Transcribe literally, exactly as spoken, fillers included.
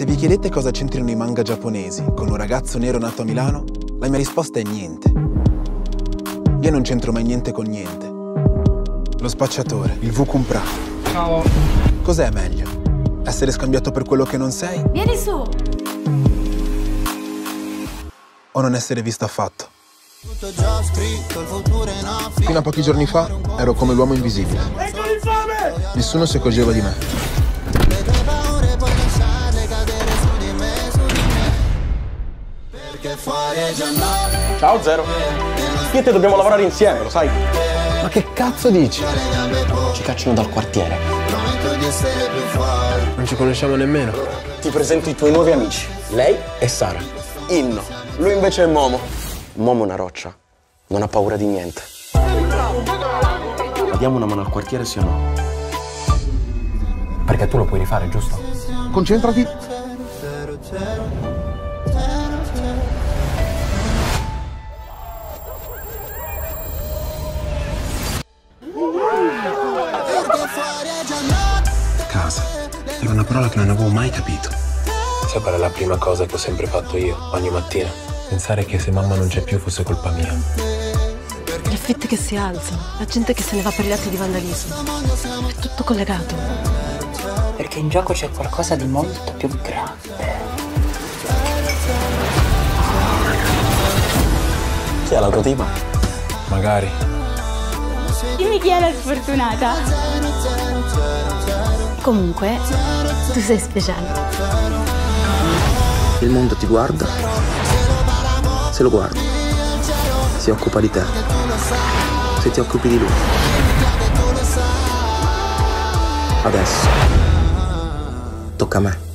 Se vi chiedete cosa c'entrino i manga giapponesi con un ragazzo nero nato a Milano, la mia risposta è niente. Io non c'entro mai niente con niente. Lo spacciatore, il vu comprato. Ciao. Cos'è meglio? Essere scambiato per quello che non sei? Vieni su! O non essere visto affatto? Fino a pochi giorni fa ero come l'uomo invisibile. Ecco l'infame! Nessuno si accorgeva di me. Ciao Zero, io e te dobbiamo lavorare insieme, lo sai? Ma che cazzo dici? Ci cacciano dal quartiere. Non ci conosciamo nemmeno. Ti presento i tuoi nuovi amici, lei e Sara. Inno, lui invece è Momo. Momo è una roccia, non ha paura di niente. Diamo una mano al quartiere, sì o no? Perché tu lo puoi rifare, giusto? Concentrati. Casa è una parola che non avevo mai capito. Sai qual è la prima cosa che ho sempre fatto io, ogni mattina? Pensare che se mamma non c'è più fosse colpa mia. Le fette che si alzano, la gente che se ne va per gli atti di vandalismo. È tutto collegato. Perché in gioco c'è qualcosa di molto più grande. Chi è l'autotima? Magari. Io mi chiedo la sfortunata. Comunque, tu sei speciale. Il mondo ti guarda, se lo guardi, si occupa di te, se ti occupi di lui. Adesso, tocca a me.